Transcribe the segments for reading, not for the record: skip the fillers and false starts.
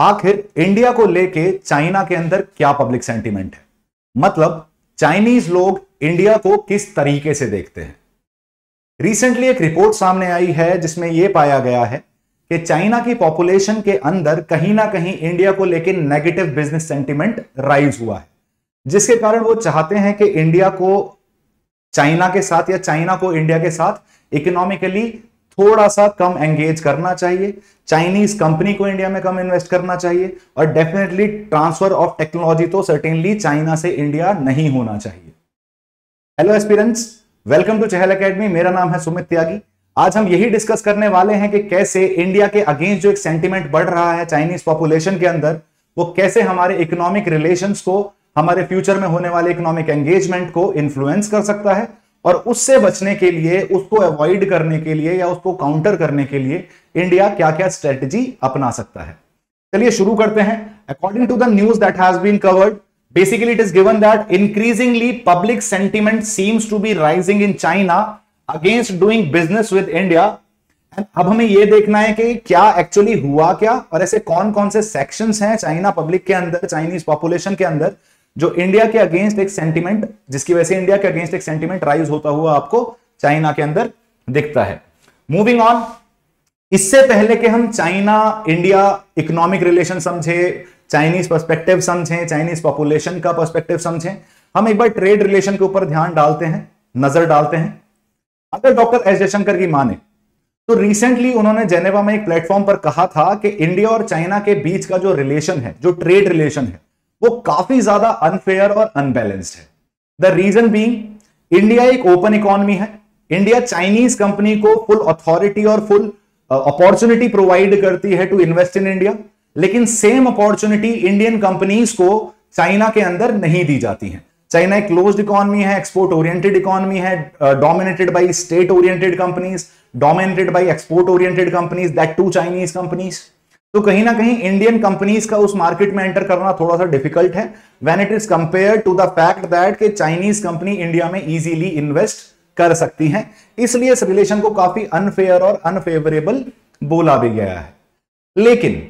आखिर इंडिया को लेके चाइना के अंदर क्या पब्लिक सेंटीमेंट है, मतलब चाइनीज लोग इंडिया को किस तरीके से देखते हैं। रिसेंटली एक रिपोर्ट सामने आई है जिसमें यह पाया गया है कि चाइना की पॉपुलेशन के अंदर कहीं ना कहीं इंडिया को लेके नेगेटिव बिजनेस सेंटीमेंट राइज हुआ है, जिसके कारण वो चाहते हैं कि इंडिया को चाइना के साथ या चाइना को इंडिया के साथ इकोनॉमिकली थोड़ा सा कम एंगेज करना चाहिए, चाइनीज कंपनी को इंडिया में कम इन्वेस्ट करना चाहिए और डेफिनेटली ट्रांसफर ऑफ टेक्नोलॉजी तो सर्टेनली चाइना से इंडिया नहीं होना चाहिए। Hello aspirants, welcome to Chahal academy. मेरा नाम है सुमित त्यागी। आज हम यही डिस्कस करने वाले हैं कि कैसे इंडिया के अगेंस्ट जो एक सेंटिमेंट बढ़ रहा है चाइनीज पॉपुलेशन के अंदर, वो कैसे हमारे इकोनॉमिक रिलेशंस को, हमारे फ्यूचर में होने वाले इकोनॉमिक एंगेजमेंट को इन्फ्लुएंस कर सकता है और उससे बचने के लिए, उसको अवॉइड करने के लिए या उसको काउंटर करने के लिए इंडिया क्या क्या स्ट्रेटजी अपना सकता है। चलिए शुरू करते हैं। According to the news that has been covered, basically it is given that increasingly public sentiment seems to be rising in China against doing business with India. अब हमें यह देखना है कि क्या एक्चुअली हुआ क्या और ऐसे कौन कौन से सेक्शंस हैं चाइना पब्लिक के अंदर, चाइनीज पॉपुलेशन के अंदर, जो इंडिया के अगेंस्ट एक सेंटीमेंट, जिसकी वजह से इंडिया के अगेंस्ट एक सेंटीमेंट राइज होता हुआ आपको चाइना के अंदर दिखता है। मूविंग ऑन, इससे पहले कि हम चाइना इंडिया इकोनॉमिक रिलेशन समझे, चाइनीज पर्सपेक्टिव समझें, चाइनीज पॉपुलेशन का पर्सपेक्टिव समझें, हम एक बार ट्रेड रिलेशन के ऊपर ध्यान डालते हैं, नजर डालते हैं। अगर डॉक्टर एस जयशंकर की माने तो रिसेंटली उन्होंने जेनेवा में एक प्लेटफॉर्म पर कहा था कि इंडिया और चाइना के बीच का जो रिलेशन है, जो ट्रेड रिलेशन है, वो काफी ज्यादा अनफेयर और अनबैलेंस्ड है। द रीजन बीइंग, इंडिया एक ओपन इकोनॉमी है, इंडिया चाइनीज कंपनी को फुल अथॉरिटी और फुल अपॉर्चुनिटी प्रोवाइड करती है टू इन्वेस्ट इन इंडिया, लेकिन सेम अपॉर्चुनिटी इंडियन कंपनीज को चाइना के अंदर नहीं दी जाती है। चाइना एक क्लोज्ड इकोनॉमी है, एक्सपोर्ट ओरिएंटेड इकोनॉमी है, dominated by state oriented companies, dominated by export oriented companies, that to Chinese companies. तो कहीं ना कहीं इंडियन कंपनीज का उस मार्केट में एंटर करना थोड़ा सा डिफिकल्ट है when it is compared to the fact that कि चाइनीज कंपनी इंडिया में इजीली इन्वेस्ट कर सकती हैं, इसलिए इस रिलेशन को काफी अनफेयर और अनफेवरेबल बोला भी गया है। लेकिन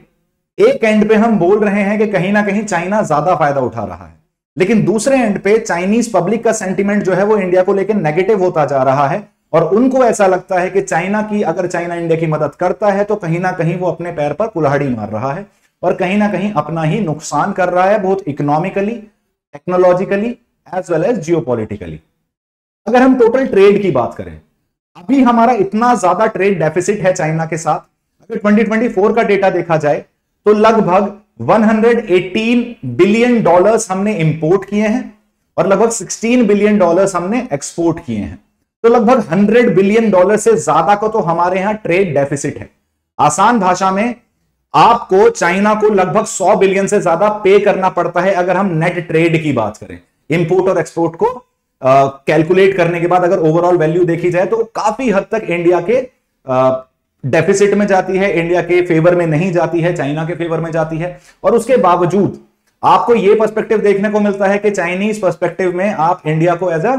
एक एंड पे हम बोल रहे हैं कि कहीं ना कहीं चाइना ज्यादा फायदा उठा रहा है, लेकिन दूसरे एंड पे चाइनीज पब्लिक का सेंटिमेंट जो है वो इंडिया को लेकर नेगेटिव होता जा रहा है और उनको ऐसा लगता है कि चाइना की, अगर चाइना इंडिया की मदद करता है तो कहीं ना कहीं वो अपने पैर पर कुल्हाड़ी मार रहा है और कहीं ना कहीं अपना ही नुकसान कर रहा है, बहुत economically, technologically as well as geopolitically. अगर हम टोटल ट्रेड की बात करें, अभी हमारा इतना ज्यादा ट्रेड डेफिसिट है चाइना के साथ, अगर 2024 का डेटा देखा जाए तो लगभग 118 बिलियन डॉलर्स हमने इंपोर्ट किए हैं और लगभग 16 बिलियन डॉलर्स हमने एक्सपोर्ट किए हैं। तो लगभग 100 बिलियन डॉलर से ज्यादा का तो हमारे यहां ट्रेड डेफिसिट है। आसान भाषा में आपको चाइना को लगभग 100 बिलियन से ज्यादा पे करना पड़ता है अगर हम नेट ट्रेड की बात करें, इंपोर्ट और एक्सपोर्ट को कैलकुलेट करने के बाद अगर ओवरऑल वैल्यू देखी जाए तो काफी हद तक इंडिया के डेफिसिट में जाती है, इंडिया के फेवर में नहीं जाती है, चाइना के फेवर में जाती है। और उसके बावजूद आपको यह पर्सपेक्टिव देखने को मिलता है कि चाइनीज पर्सपेक्टिव में आप इंडिया को एज अ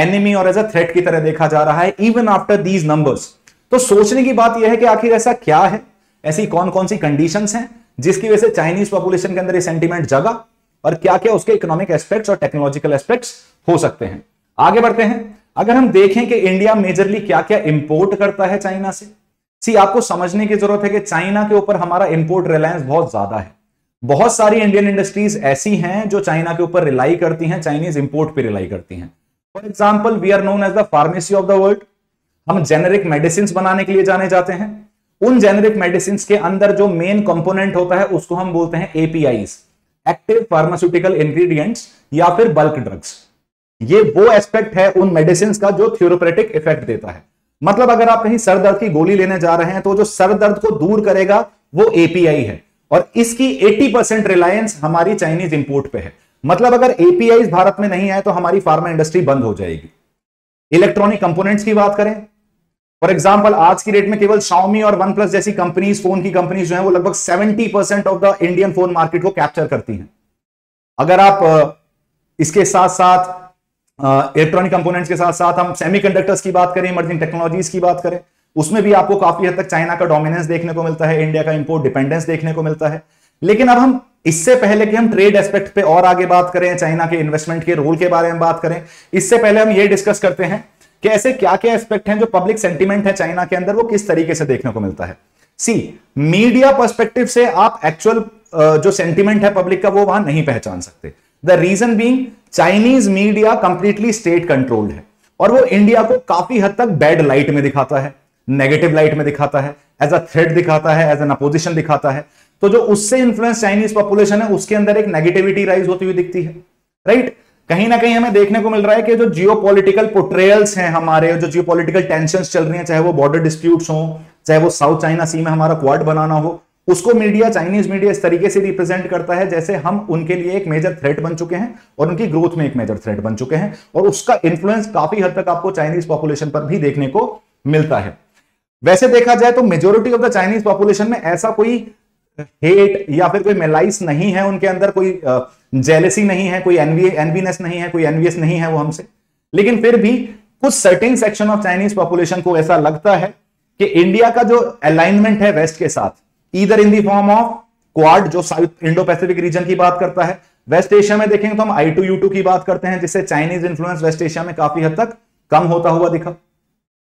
एनिमी और एज अ थ्रेट की तरह देखा जा रहा है इवन आफ्टर दीज नंबर्स। तो सोचने की बात यह है कि आखिर ऐसा क्या है, ऐसी कौन कौन सी कंडीशंस हैं जिसकी वजह से चाइनीज पॉपुलेशन के अंदर ये सेंटीमेंट जगा और क्या क्या उसके इकोनॉमिक एस्पेक्ट्स और टेक्नोलॉजिकल एस्पेक्ट्स हो सकते हैं। आगे बढ़ते हैं। अगर हम देखें कि इंडिया मेजरली क्या क्या इंपोर्ट करता है चाइना से, आपको समझने की जरूरत है कि चाइना के ऊपर हमारा इंपोर्ट रिलायंस बहुत ज्यादा है। बहुत सारी इंडियन इंडस्ट्रीज ऐसी हैं जो चाइना के ऊपर रिलाई करती हैं, चाइनीज इंपोर्ट पर रिलाई करती हैं। For example, we are known as the pharmacy of the world. हम जेनेरिक मेडिसिन बनाने के लिए जाने जाते हैं। उन जेनेरिक मेडिसिन के अंदर जो मेन कंपोनेंट होता है उसको हम बोलते हैं एपीआईज, एक्टिव फार्मास्यूटिकल इंग्रेडिएंट्स या फिर बल्क ड्रग्स। ये वो एस्पेक्ट है उन मेडिसिन का जो थ्यूरोप्रेटिक इफेक्ट देता है, मतलब अगर आप कहीं सर दर्द की गोली लेने जा रहे हैं तो जो सर दर्द को दूर करेगा वो एपीआई है और इसकी 80% रिलायंस हमारी चाइनीज इंपोर्ट पे है। मतलब अगर एपीआई भारत में नहीं आए तो हमारी फार्मा इंडस्ट्री बंद हो जाएगी। इलेक्ट्रॉनिक कंपोनेंट्स की बात करें, फॉर एग्जांपल आज की डेट में केवल Xiaomi और OnePlus जैसी कंपनीज, फोन की कंपनीज जो है वो लगभग 70% of the Indian phone market को कैप्चर करती हैं। अगर आप इसके साथ साथ इलेक्ट्रॉनिक कंपोनेंट्स के साथ साथ हम सेमीकंडक्टर्स की बात करें, इमर्जिंग टेक्नोलॉजीज की बात करें, उसमें भी आपको काफी हद तक चाइना का डोमिनेंस देखने को मिलता है, इंडिया का इंपोर्ट डिपेंडेंस देखने को मिलता है। लेकिन अब हम इससे पहले कि हम ट्रेड एस्पेक्ट पे और आगे बात करें, चाइना के इन्वेस्टमेंट के रोल के बारे में बात करें, इससे पहले हम ये डिस्कस करते हैं कि ऐसे क्या क्या एस्पेक्ट हैं जो पब्लिक सेंटिमेंट है चाइना के अंदर वो किस तरीके से देखने को मिलता है। सी, मीडिया पर्सपेक्टिव से आप एक्चुअल जो सेंटिमेंट है पब्लिक का वो वहां नहीं पहचान सकते। The reason being Chinese media completely state controlled है और वो इंडिया को काफी हद तक बैड लाइट में दिखाता है, नेगेटिव लाइट में दिखाता है, एज अ थ्रेट दिखाता है, एज एन अपोजिशन दिखाता है। तो जो उससे इन्फ्लुएंस चाइनीज पॉपुलेशन है उसके अंदर एक नेगेटिविटी राइज होती हुई दिखती है, राइट। कहीं ना कहीं हमें देखने को मिल रहा है कि जो जियोपॉलिटिकल पोर्ट्रेयल्स हैं हमारे, जो जियोपॉलिटिकल टेंशंस चल रही हैं, चाहे वो बॉर्डर डिस्प्यूट्स हों, चाहे वो साउथ चाइना सी में हमारा क्वाड बनाना हो, उसको मीडिया, चाइनीज मीडिया इस तरीके से रिप्रेजेंट करता है जैसे हम उनके लिए एक मेजर थ्रेट बन चुके हैं और उनकी ग्रोथ में एक मेजर थ्रेट बन चुके हैं। और उसका इन्फ्लुएंस काफी हद तक आपको चाइनीज पॉपुलेशन पर भी देखने को मिलता है। वैसे देखा जाए तो majority of the Chinese population में ऐसा कोई हेट या फिर कोई मेलाइस नहीं है, उनके अंदर कोई जेलेसी नहीं है, कोई एनवीनेस नहीं है, कोई एनवीएस नहीं है वो हमसे। लेकिन फिर भी कुछ certain section of Chinese population को ऐसा लगता है कि इंडिया का जो अलाइनमेंट है वेस्ट के साथ, either in the form of quad जो साउथ इंडो पैसिफिक रीजन की बात करता है, वेस्ट एशिया में देखेंगे तो हम I2U2 की बात करते हैं जिससे चाइनीज इन्फ्लुएंस वेस्ट एशिया में काफी हद तक कम होता हुआ दिखा।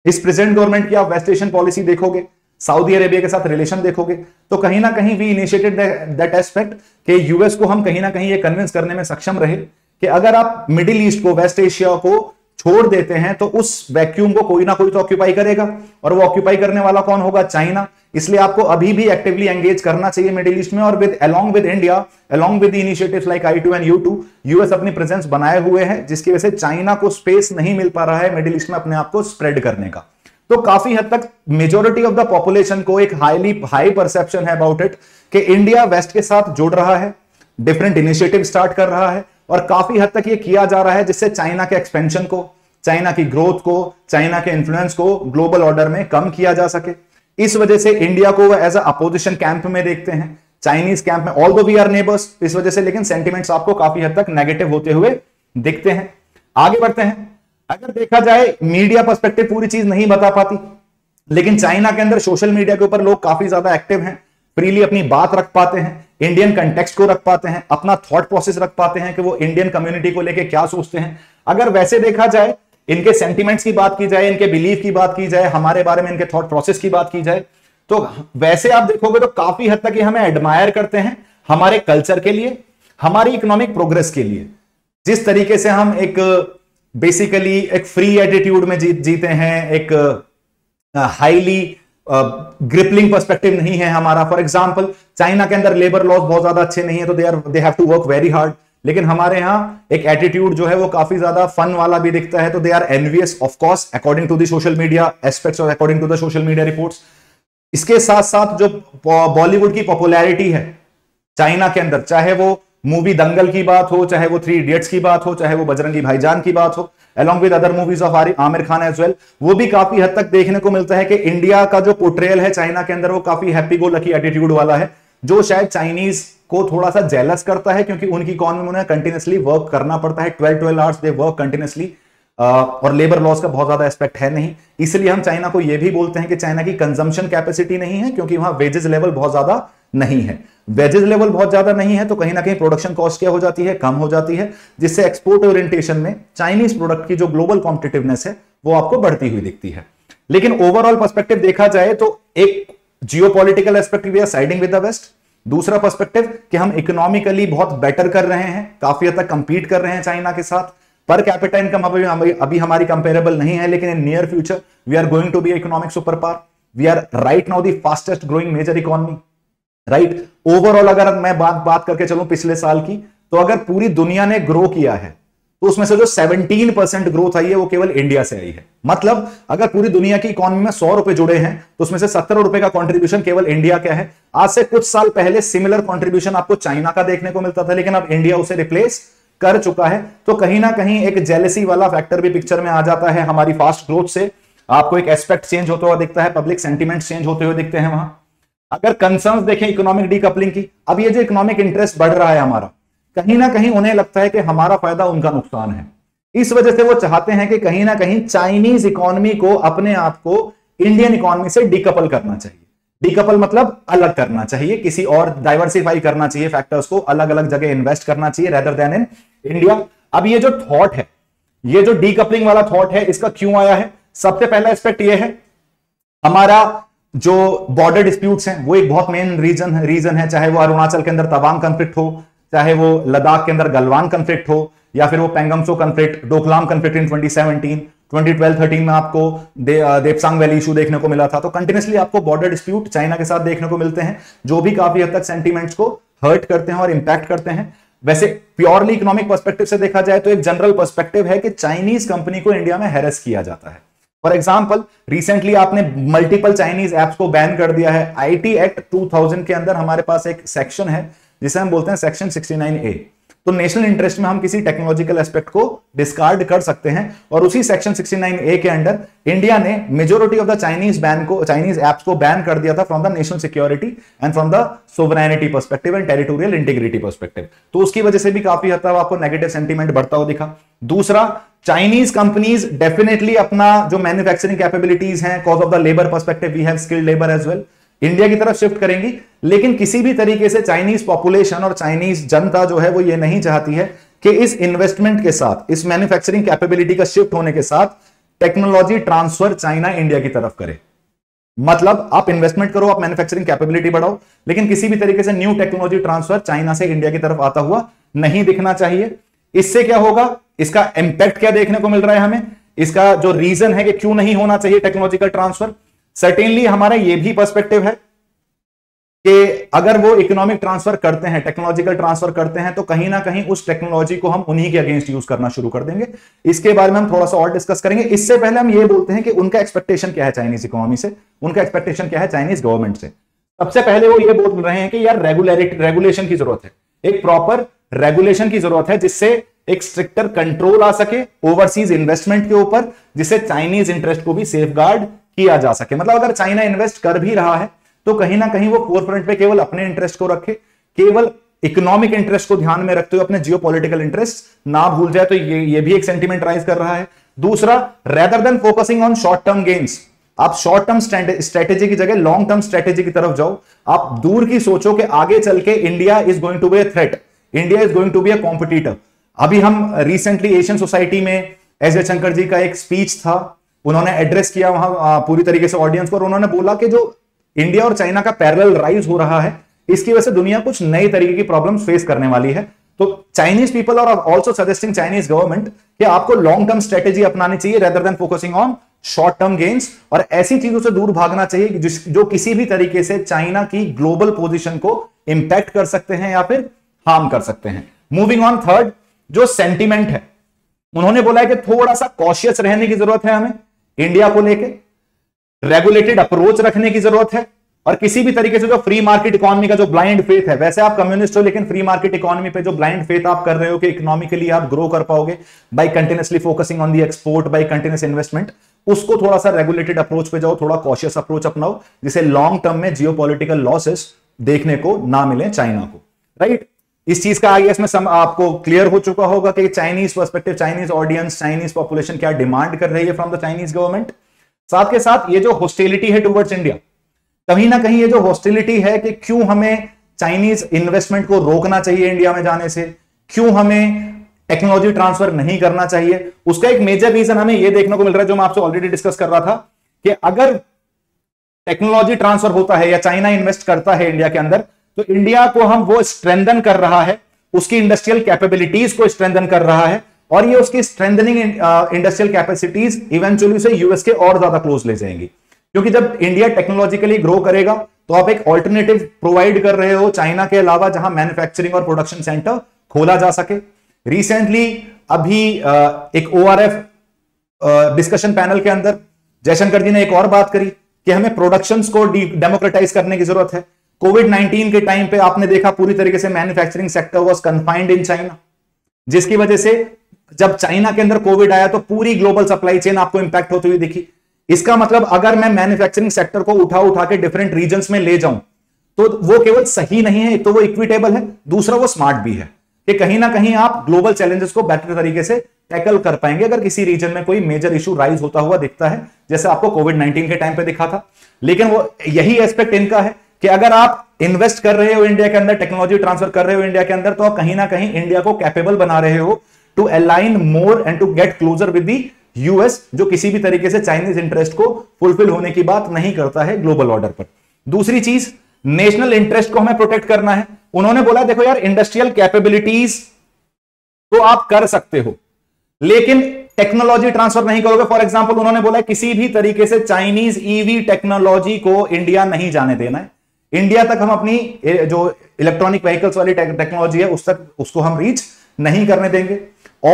इस प्रेजेंट गवर्नमेंट की आप वेस्ट एशियन पॉलिसी देखोगे, सऊदी अरेबिया के साथ रिलेशन देखोगे, तो कहीं ना कहीं वी इनिशिएटेड दैट एस्पेक्ट कि यूएस को हम कहीं ना कहीं ये कन्विंस करने में सक्षम रहे कि अगर आप मिडिल ईस्ट को, वेस्ट एशिया को छोड़ देते हैं तो उस वैक्यूम को कोई ना कोई तो ऑक्यूपाई करेगा और वो ऑक्यूपाई करने वाला कौन होगा? चाइना। इसलिए आपको अभी भी एक्टिवली एंगेज करना चाहिए मिडिल ईस्ट में और with along with India, along with initiatives like I2 and U2 US अपनी प्रेजेंस बनाए हुए हैं जिसकी वजह से चाइना को स्पेस नहीं मिल पा रहा है मिडिल ईस्ट में अपने आप को स्प्रेड करने का। तो काफी हद तक मेजोरिटी ऑफ द पॉपुलेशन को एक हाई परसेप्शन है अबाउट इट कि इंडिया वेस्ट के साथ जुड़ रहा है, डिफरेंट इनिशिएटिव स्टार्ट कर रहा है और काफी हद तक ये किया जा रहा है जिससे चाइना के एक्सपेंशन को, चाइना की ग्रोथ को, चाइना के इन्फ्लुएंस को ग्लोबल ऑर्डर में कम किया जा सके। इस वजह से इंडिया को वह एज अ अपोजिशन कैंप में देखते हैं, चाइनीज कैंप में, ऑल्दो वी आर नेबर्स। इस वजह से लेकिन सेंटिमेंट्स आपको काफी हद तक नेगेटिव होते हुए दिखते हैं। आगे बढ़ते हैं। अगर देखा जाए मीडिया पर्सपेक्टिव पूरी चीज नहीं बता पाती, लेकिन चाइना के अंदर सोशल मीडिया के ऊपर लोग काफी ज्यादा एक्टिव हैं, फ्रीली अपनी बात रख पाते हैं, इंडियन कंटेक्स्ट को रख पाते हैं, अपना थॉट प्रोसेस रख पाते हैं कि वो इंडियन कम्युनिटी को लेके क्या सोचते हैं। अगर वैसे देखा जाए, इनके सेंटिमेंट्स की बात की जाए, इनके बिलीफ की बात की जाए, हमारे बारे में इनके थॉट प्रोसेस की बात की जाए, तो वैसे आप देखोगे तो काफी हद तक ये हमें एडमायर करते हैं हमारे कल्चर के लिए, हमारी इकोनॉमिक प्रोग्रेस के लिए, जिस तरीके से हम एक बेसिकली एक फ्री एटीट्यूड में जीते हैं, एक हाईली ग्रिपलिंग पर्सपेक्टिव नहीं है हमारा। फॉर एग्जांपल, चाइना के अंदर लेबर लॉज बहुत ज्यादा अच्छे नहीं है तो they have to work very hard, लेकिन हमारे यहाँ एक एटीट्यूड जो है वो काफी ज्यादा फन वाला भी दिखता है, तो they are envious of course according to the social media aspects और according to the social media reports. इसके साथ साथ जो बॉलीवुड की पॉपुलैरिटी है चाइना के अंदर, चाहे वो मूवी दंगल की बात हो, चाहे वो 3 इडियट्स की बात हो, चाहे वो बजरंगी भाईजान की बात हो, along with other movies of Aamir Khan as well, वो भी काफी हद तक देखने को मिलता है कि इंडिया का जो पोर्ट्रेयल है चाइना के अंदर वो काफी हैप्पी गो लकी एटीट्यूड वाला है, जो शायद चाइनीज को थोड़ा सा जेलस करता है क्योंकि उनकी इकोनॉमी में उन्हें कंटिन्यूसली वर्क करना पड़ता है। 12 आवर्स दे वर्क कंटिन्यूसली और लेबर लॉस का बहुत ज्यादा एस्पेक्ट है नहीं, इसलिए हम चाइना को यह भी बोलते हैं कि चाइना की कंजम्पशन कैपेसिटी नहीं है क्योंकि वहां वेजेस लेवल बहुत ज्यादा नहीं है। वेजेस लेवल बहुत ज्यादा नहीं है तो कहीं ना कहीं प्रोडक्शन कॉस्ट क्या हो जाती है? कम हो जाती है, जिससे एक्सपोर्ट ओरिएंटेशन में चाइनीज प्रोडक्ट की जो ग्लोबल कॉम्पिटिटिवनेस है वो आपको बढ़ती हुई दिखती है। लेकिन ओवरऑल पर्सपेक्टिव देखा जाए तो एक geopolitical aspect we are siding with the west, दूसरा पर्सपेक्टिव कि हम इकोनॉमिकली बहुत बेटर कर रहे हैं, काफी हद तक कंपीट कर रहे हैं चाइना के साथ। पर कैपिटा इनकम अभी हमारी कंपेरेबल नहीं है, लेकिन in near future we are going to be economic super power. We are right now the fastest growing major economy, right. Overall अगर मैं बात करके चलूं पिछले साल की, तो अगर पूरी दुनिया ने ग्रो किया है तो उसमें से जो 17% ग्रोथ आई है वो केवल इंडिया से आई है। मतलब अगर पूरी दुनिया की इकोनॉमी में 100 रुपए जुड़े हैं तो उसमें से 70 रुपए का कंट्रीब्यूशन केवल इंडिया का है। आज से कुछ साल पहले सिमिलर कंट्रीब्यूशन आपको चाइना का देखने को मिलता था, लेकिन अब इंडिया उसे रिप्लेस कर चुका है। तो कहीं ना कहीं एक जेलेसी वाला फैक्टर भी पिक्चर में आ जाता है। हमारी फास्ट ग्रोथ से आपको एक एस्पेक्ट चेंज होता हुआ दिखता है, पब्लिक सेंटिमेंट चेंज होते हुए दिखते हैं वहां। अगर कंसर्न्स देखें इकोनॉमिक डीकपलिंग की, अब ये जो इकोनॉमिक इंटरेस्ट बढ़ रहा है हमारा, कहीं ना कहीं उन्हें लगता है कि हमारा फायदा उनका नुकसान है। इस वजह से वो चाहते हैं कि कहीं ना कहीं चाइनीज इकोनॉमी को, अपने आप को इंडियन इकोनॉमी से डीकपल करना चाहिए। डीकपल मतलब अलग करना चाहिए, किसी और डाइवर्सिफाई करना चाहिए, फैक्टर्स को अलग अलग जगह इन्वेस्ट करना चाहिए रेदर देन इन इंडिया। अब ये जो थॉट है, ये जो डीकपलिंग वाला थॉट है, इसका क्यों आया है? सबसे पहला एस्पेक्ट ये है, हमारा जो बॉर्डर डिस्प्यूट्स हैं वो एक बहुत मेन रीजन है, चाहे वो अरुणाचल के अंदर तवांग कॉन्फ्लिक्ट हो, चाहे वो लद्दाख के अंदर गलवान कॉन्फ्लिक्ट हो, या फिर वो Pangong Tso conflict, Doklam conflict in 2017, 2012-13 में आपको देपसांग वैली इशू देखने को मिला था। तो कंटिन्यूसली आपको बॉर्डर डिस्प्यूट चाइना के साथ देखने को मिलते हैं, जो भी काफी हद तक सेंटीमेंट्स को हर्ट करते हैं और इंपैक्ट करते हैं। वैसे प्योरली इकोनॉमिक पर्सपेक्टिव से देखा जाए तो एक जनरल पर्सपेक्टिव है कि चाइनीज कंपनी को इंडिया में हैरेस किया जाता है। फॉर एग्जाम्पल, रिसेंटली आपने मल्टीपल चाइनीज एप्स को बैन कर दिया है। IT एक्ट 2000 के अंदर हमारे पास एक सेक्शन है जिसे हम बोलते हैं सेक्शन 69A। तो नेशनल इंटरेस्ट में हम किसी टेक्नोलॉजिकल एस्पेक्ट को डिस्कार्ड कर सकते हैं, और उसी सेक्शन 69A के अंडर इंडिया ने majority of the Chinese apps को बैन कर दिया था from the national security and from the sovereignty perspective and territorial integrity perspective. तो उसकी वजह से भी काफी हद तक आपको नेगेटिव सेंटीमेंट बढ़ता हुआ दिखा। दूसरा, चाइनीज कंपनीज डेफिनेटली अपना जो मैन्युफैक्चरिंग कैपेबिलिटीज हैं, cause of the labour perspective we have skilled labour as well, India की तरफ शिफ्ट करेंगी। लेकिन किसी भी तरीके से चाइनीज पॉपुलेशन और चाइनीज जनता जो है वो ये नहीं चाहती है कि इस इन्वेस्टमेंट के साथ, इस मैन्युफैक्चरिंग कैपेबिलिटी का शिफ्ट होने के साथ टेक्नोलॉजी ट्रांसफर चाइना इंडिया की तरफ करे। मतलब आप इन्वेस्टमेंट करो, आप मैन्युफैक्चरिंग कैपेबिलिटी बढ़ाओ, लेकिन किसी भी तरीके से न्यू टेक्नोलॉजी ट्रांसफर चाइना से इंडिया की तरफ आता हुआ नहीं दिखना चाहिए। इससे क्या होगा, इसका इंपैक्ट क्या देखने को मिल रहा है हमें, इसका जो रीजन है कि क्यों नहीं होना चाहिए टेक्नोलॉजिकल ट्रांसफर, सर्टेनली हमारा ये भी पर्सपेक्टिव है कि अगर वो इकोनॉमिक ट्रांसफर करते हैं, टेक्नोलॉजिकल ट्रांसफर करते हैं, तो कहीं ना कहीं उस टेक्नोलॉजी को हम उन्हीं के अगेंस्ट यूज करना शुरू कर देंगे। इसके बारे में हम थोड़ा सा और डिस्कस करेंगे। इससे पहले हम ये बोलते हैं कि उनका एक्सपेक्टेशन क्या है चाइनीज इकोनॉमी से, उनका एक्सपेक्टेशन क्या है चाइनीज गवर्नमेंट से। सबसे पहले वो ये बोल रहे हैं कि यार रेगुलेशन की जरूरत है, एक प्रॉपर रेगुलेशन की जरूरत है जिससे एक स्ट्रिक्टर कंट्रोल आ सके ओवरसीज इन्वेस्टमेंट के ऊपर, जिससे चाइनीज इंटरेस्ट को भी सेफगार्ड किया जा सके। मतलब अगर चाइना इन्वेस्ट कर भी रहा है तो कहीं ना कहीं वो फोरफ्रंट पे केवल अपने इंटरेस्ट को रखे, केवल इकोनॉमिक इंटरेस्ट को ध्यान में रखते हुए अपने जियोपॉलिटिकल इंटरेस्ट ना भूल जाए। तो ये भी एक सेंटीमेंट राइज कर रहा है। दूसरा, rather than focusing on short term gains, आप शॉर्ट टर्म स्ट्रेटेजी की जगह लॉन्ग टर्म स्ट्रेटेजी की तरफ जाओ। आप दूर की सोचो कि आगे चल के India is going to be a threat, India is going to be a competitor. अभी हम रिसेंटली एशियन सोसाइटी में एस जयशंकर जी का एक स्पीच था, उन्होंने एड्रेस किया वहां पूरी तरीके से ऑडियंस को, और उन्होंने बोला कि जो इंडिया और चाइना का पैरेलल राइज हो रहा है, इसकी वजह से दुनिया कुछ नए तरीके की प्रॉब्लम्स फेस करने वाली है। तो चाइनीज पीपल और ऑल्सो सजेस्टिंग चाइनीज गवर्नमेंट कि आपको लॉन्ग टर्म स्ट्रेटेजी अपनानी चाहिए rather than focusing on short term gains, और ऐसी चीजों से दूर भागना चाहिए जो किसी भी तरीके से चाइना की ग्लोबल पोजिशन को इंपैक्ट कर सकते हैं या फिर हार्म कर सकते हैं। मूविंग ऑन, थर्ड जो सेंटिमेंट है, उन्होंने बोला है कि थोड़ा सा कॉशियस रहने की जरूरत है हमें इंडिया को लेके, रेगुलेटेड अप्रोच रखने की जरूरत है, और किसी भी तरीके से जो फ्री मार्केट इकोनॉमी का जो ब्लाइंड फेथ है, वैसे आप कम्युनिस्ट हो लेकिन फ्री मार्केट इकोनॉमी पे जो ब्लाइंड फेथ आप कर रहे हो कि इकोनॉमिकली आप ग्रो कर पाओगे by continuously focusing on the export by continuous investment, उसको थोड़ा सा रेगुलेटेड अप्रोच पे जाओ, थोड़ा कॉशियस अप्रोच अपनाओ, जिसे लॉन्ग टर्म में जियोपॉलिटिकल लॉसेस देखने को ना मिले चाइना को, राइट। इस चीज का आगे इसमें आपको क्लियर हो चुका होगा कि Chinese perspective, Chinese audience, Chinese population क्या डिमांड कर रही है फ्रॉम द चाइनीज गवर्नमेंट। साथ के साथ ये जो हॉस्टिलिटी है टुवर्ड्स इंडिया, कहीं ना कहीं ये जो हॉस्टिलिटी है कि क्यों हमें चाइनीज इन्वेस्टमेंट को रोकना चाहिए इंडिया में जाने से, क्यों हमें टेक्नोलॉजी ट्रांसफर नहीं करना चाहिए, उसका एक मेजर रीजन हमें यह देखने को मिल रहा है, जो मैं आपसे ऑलरेडी डिस्कस कर रहा था, कि अगर टेक्नोलॉजी ट्रांसफर होता है या चाइना इन्वेस्ट करता है इंडिया के अंदर, तो इंडिया को हम वो स्ट्रेंथन कर रहा है, उसकी इंडस्ट्रियल कैपेबिलिटीज को स्ट्रेंथन कर रहा है, और ये उसकी स्ट्रेंथनिंग इंडस्ट्रियल कैपेसिटीज इवेंचुअली से यूएस के और ज्यादा क्लोज ले जाएंगी। क्योंकि जब इंडिया टेक्नोलॉजिकली ग्रो करेगा तो आप एक ऑल्टरनेटिव प्रोवाइड कर रहे हो चाइना के अलावा, जहां मैन्युफैक्चरिंग और प्रोडक्शन सेंटर खोला जा सके। रिसेंटली अभी एक ORF डिस्कशन पैनल के अंदर जयशंकर जी ने एक और बात करी कि हमें प्रोडक्शन को डेमोक्रेटाइज करने की जरूरत है। कोविड-19 के टाइम पे आपने देखा पूरी तरीके से manufacturing sector was confined in China, जिसकी वजह से जब चाइना के अंदर कोविड आया तो पूरी ग्लोबल सप्लाई चेन आपको इंपैक्ट होती हुई दिखी। इसका मतलब अगर मैं मैन्युफैक्चरिंग सेक्टर को उठा के डिफरेंट रीजन्स में ले जाऊं तो वो केवल सही नहीं है, तो वो इक्विटेबल है, दूसरा वो स्मार्ट भी है कि कहीं ना कहीं आप ग्लोबल चैलेंजेस को बेटर तरीके से टैकल कर पाएंगे अगर किसी रीजन में कोई मेजर इशू राइज होता हुआ दिखता है, जैसे आपको कोविड-19 के टाइम पे दिखा था। लेकिन वो यही एस्पेक्ट इनका है कि अगर आप इन्वेस्ट कर रहे हो इंडिया के अंदर, टेक्नोलॉजी ट्रांसफर कर रहे हो इंडिया के अंदर, तो आप कहीं ना कहीं इंडिया को कैपेबल बना रहे हो to align more and to get closer with the US, जो किसी भी तरीके से चाइनीज इंटरेस्ट को फुलफिल होने की बात नहीं करता है ग्लोबल ऑर्डर पर। दूसरी चीज, नेशनल इंटरेस्ट को हमें प्रोटेक्ट करना है। उन्होंने बोला देखो यार, इंडस्ट्रियल कैपेबिलिटीज तो आप कर सकते हो लेकिन टेक्नोलॉजी ट्रांसफर नहीं करोगे। फॉर एग्जाम्पल उन्होंने बोला किसी भी तरीके से चाइनीज ईवी टेक्नोलॉजी को इंडिया नहीं जाने देना है, इंडिया तक हम अपनी जो इलेक्ट्रॉनिक व्हीकल्स वाली टेक्नोलॉजी है उस तक उसको हम रीच नहीं करने देंगे।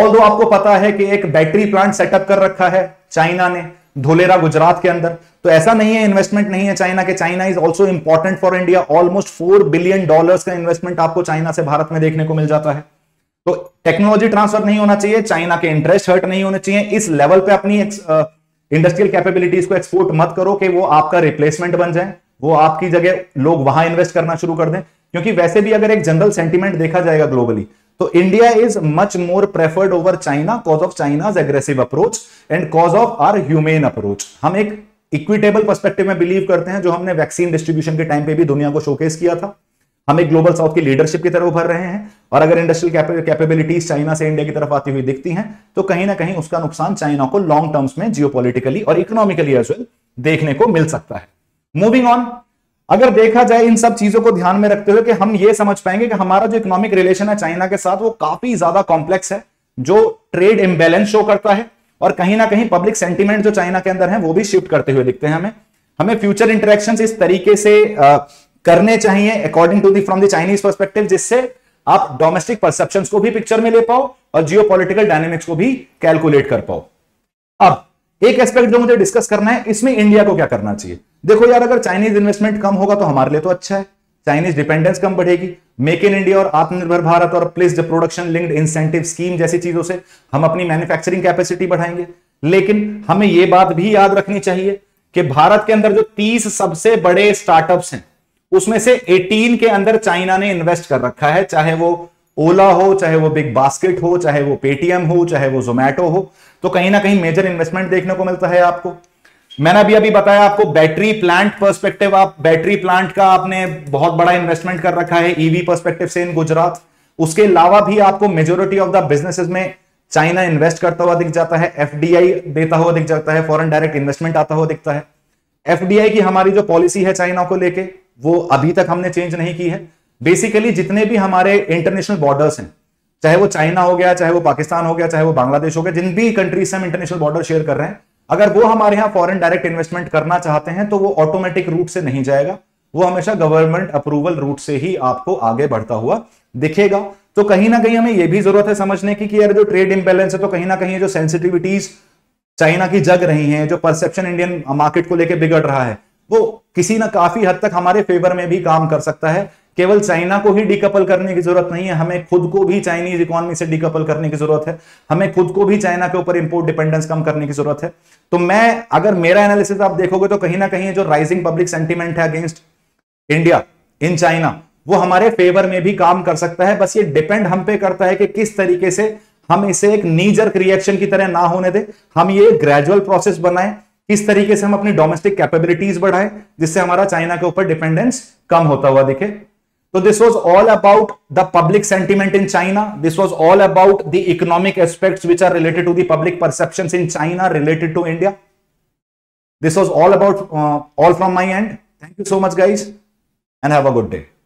ऑल्दो आपको पता है कि एक बैटरी प्लांट सेटअप कर रखा है चाइना ने धोलेरा गुजरात के अंदर, तो ऐसा नहीं है इन्वेस्टमेंट नहीं है चाइना के। China is also important for India, almost $4 billion का इन्वेस्टमेंट आपको चाइना से भारत में देखने को मिल जाता है। तो टेक्नोलॉजी ट्रांसफर नहीं होना चाहिए, चाइना के इंटरेस्ट हर्ट नहीं होने चाहिए, इस लेवल पे अपनी इंडस्ट्रियल कैपेबिलिटीज को एक्सपोर्ट मत करो कि वो आपका रिप्लेसमेंट बन जाए, वो आपकी जगह लोग वहां इन्वेस्ट करना शुरू कर दें। क्योंकि वैसे भी अगर एक जनरल सेंटिमेंट देखा जाएगा ग्लोबली तो India is much more preferred over China cause of China's aggressive approach and cause of our humane approach. हम एक इक्विटेबल पर्सपेक्टिव में बिलीव करते हैं, जो हमने वैक्सीन डिस्ट्रीब्यूशन के टाइम पे भी दुनिया को शोकेस किया था। हम एक ग्लोबल साउथ की लीडरशिप की तरफ उभर रहे हैं और अगर इंडस्ट्रियल कैपेबिलिटीज चाइना से इंडिया की तरफ आती हुई दिखती हैं तो कहीं ना कहीं उसका नुकसान चाइना को लॉन्ग टर्म्स में जियोपॉलिटिकली और इकोनॉमिकली एज वेल देखने को मिल सकता है। मूविंग ऑन, अगर देखा जाए इन सब चीजों को ध्यान में रखते हुए कि हम ये समझ पाएंगे कि हमारा जो इकोनॉमिक रिलेशन है चाइना के साथ वो काफी ज्यादा कॉम्प्लेक्स है, जो ट्रेड इम्बैलेंस शो करता है और कहीं ना कहीं पब्लिक सेंटिमेंट जो चाइना के अंदर है वो भी शिफ्ट करते हुए दिखते हैं हमें। हमें फ्यूचर इंटरेक्शंस इस तरीके से करने चाहिए according to the from the Chinese perspective, जिससे आप डोमेस्टिक परसेप्शन को भी पिक्चर में ले पाओ और जियोपॉलिटिकल डायनेमिक्स को भी कैलकुलेट कर पाओ। अब एक एस्पेक्ट जो मुझे डिस्कस करना है, इसमें इंडिया को क्या करना चाहिए। देखो यार, अगर चाइनीज इन्वेस्टमेंट कम होगा तो हमारे लिए तो अच्छा है, चाइनीज डिपेंडेंस कम बढ़ेगी। मेक इन इंडिया और आत्मनिर्भर भारत और place production linked incentive scheme जैसी चीजों से हम अपनी मैन्युफैक्चरिंग कैपेसिटी बढ़ाएंगे। लेकिन हमें यह बात भी याद रखनी चाहिए कि भारत के अंदर जो 30 सबसे बड़े स्टार्टअप्स हैं उसमें से 18 के अंदर चाइना ने इन्वेस्ट कर रखा है, चाहे वो ओला हो, चाहे वो बिग बास्केट हो, चाहे वो पेटीएम हो, चाहे वो जोमैटो हो। तो कहीं ना कहीं मेजर इन्वेस्टमेंट देखने को मिलता है आपको। मैंने अभी बताया आपको बैटरी प्लांट पर्सपेक्टिव, आप बैटरी प्लांट का आपने बहुत बड़ा इन्वेस्टमेंट कर रखा है ईवी पर्सपेक्टिव से इन गुजरात। उसके अलावा भी आपको मेजोरिटी ऑफ द बिजनेसेस में चाइना इन्वेस्ट करता हुआ दिख जाता है, एफडीआई देता हुआ दिख जाता है, फॉरेन डायरेक्ट इन्वेस्टमेंट आता हुआ दिखता है। एफडीआई की हमारी जो पॉलिसी है चाइना को लेके वो अभी तक हमने चेंज नहीं की है। बेसिकली जितने भी हमारे इंटरनेशनल बॉर्डर्स हैं, चाहे वो चाइना हो गया, चाहे वो पाकिस्तान हो गया, चाहे वो बांग्लादेश हो गया, जिन भी कंट्रीज से हम इंटरनेशनल बॉर्डर शेयर कर रहे हैं, अगर वो हमारे यहाँ फॉरेन डायरेक्ट इन्वेस्टमेंट करना चाहते हैं तो वो ऑटोमेटिक रूट से नहीं जाएगा, वो हमेशा गवर्नमेंट अप्रूवल रूट से ही आपको आगे बढ़ता हुआ दिखेगा। तो कहीं ना कहीं हमें यह भी जरूरत है समझने की कि यार जो ट्रेड इंबैलेंस है, तो कहीं ना कहीं जो सेंसिटिविटीज चाइना की जग रही है, जो परसेप्शन इंडियन मार्केट को लेकर बिगड़ रहा है, वो किसी ना काफी हद तक हमारे फेवर में भी काम कर सकता है। केवल चाइना को ही डिकपल करने की जरूरत नहीं है, हमें खुद को भी चाइनीज इकोनॉमी से डिकपल करने की जरूरत है, हमें खुद को भी चाइना के ऊपर इंपोर्ट डिपेंडेंस कम करने की जरूरत है। तो मैं अगर मेरा एनालिसिस आप देखोगे तो कहीं ना कहीं जो राइजिंग पब्लिक सेंटिमेंट है अगेंस्ट इंडिया इन चाइना, वो हमारे फेवर में भी काम कर सकता है। बस ये डिपेंड हम पे करता है कि किस तरीके से हम इसे एक नीजर्क रिएक्शन की तरह ना होने दें, हम ये ग्रेजुअल प्रोसेस बनाएं, किस तरीके से हम अपनी डोमेस्टिक कैपेबिलिटीज बढ़ाएं जिससे हमारा चाइना के ऊपर डिपेंडेंस कम होता हुआ दिखे। तो this was all about the public sentiment in China, this was all about the economic aspects which are related to the public perceptions in China related to India. This was all about all from my end. Thank you so much guys and have a good day.